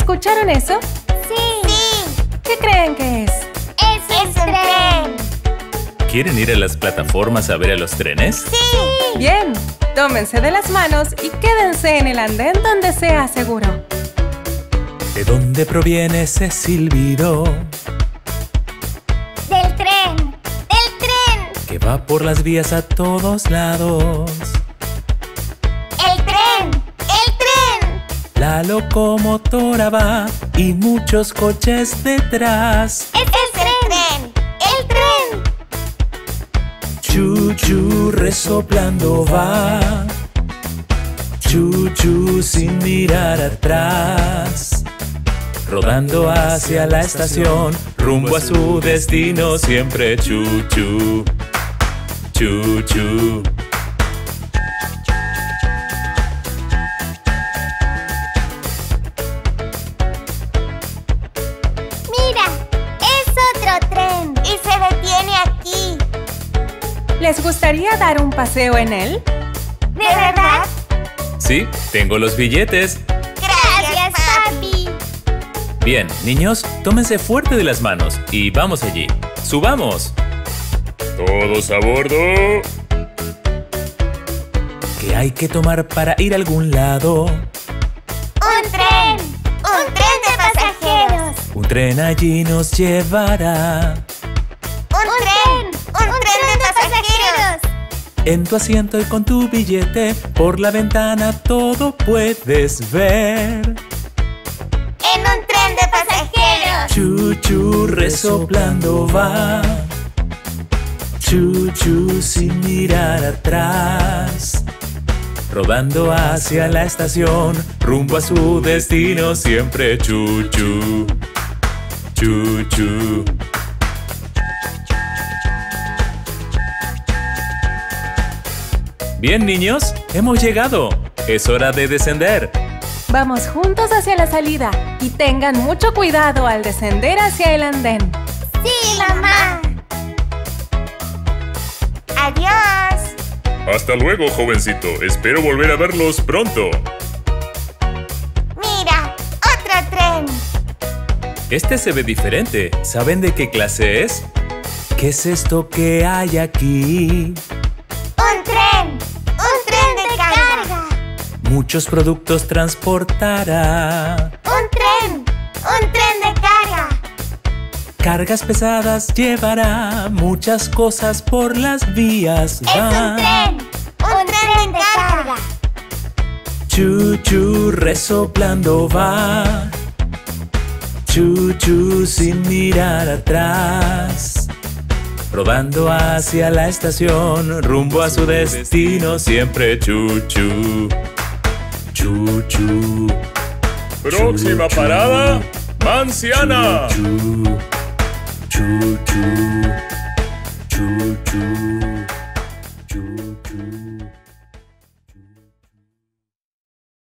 ¿Escucharon eso? Sí. Sí. ¿Qué creen que es? Es un tren. ¿Quieren ir a las plataformas a ver a los trenes? Sí. Bien. Tómense de las manos y quédense en el andén donde sea seguro. ¿De dónde proviene ese silbido? Del tren. ¡Del tren! Que va por las vías a todos lados. ¡El tren! ¡El tren! La locomotora va y muchos coches detrás. ¡Es el tren! ¡El tren! Chuchu resoplando va. Chuchu sin mirar atrás. Rodando hacia la estación, rumbo a su destino siempre Chuchu, Chuchu. Mira, es otro tren y se detiene aquí. ¿Les gustaría dar un paseo en él? ¿De verdad? Sí, tengo los billetes. Gracias, papi. Bien, niños, tómense fuerte de las manos y vamos allí. ¡Subamos! ¡Todos a bordo! ¿Qué hay que tomar para ir a algún lado? ¡Un tren! ¡Un tren de pasajeros! Un tren allí nos llevará. ¡Un tren! ¡Un tren de pasajeros! En tu asiento y con tu billete, por la ventana todo puedes ver. En un tren de pasajeros. Chuchu resoplando va. Chuchu sin mirar atrás. Rodando hacia la estación, rumbo a su destino siempre Chuchu, Chuchu. Bien, niños, hemos llegado. Es hora de descender. Vamos juntos hacia la salida y tengan mucho cuidado al descender hacia el andén. ¡Sí, mamá! ¡Adiós! Hasta luego, jovencito. Espero volver a verlos pronto. ¡Mira! ¡Otro tren! Este se ve diferente. ¿Saben de qué clase es? ¿Qué es esto que hay aquí? ¡Un tren! ¡Un tren de carga! Muchos productos transportará. ¡Un tren de carga! Cargas pesadas llevará, muchas cosas por las vías va. ¡Es un tren de carga! Chuchu resoplando va. Chuchu sin mirar atrás. Rodando hacia la estación, rumbo a su destino siempre Chuchu. Chuchu. Próxima parada, Manciana. Chuchu.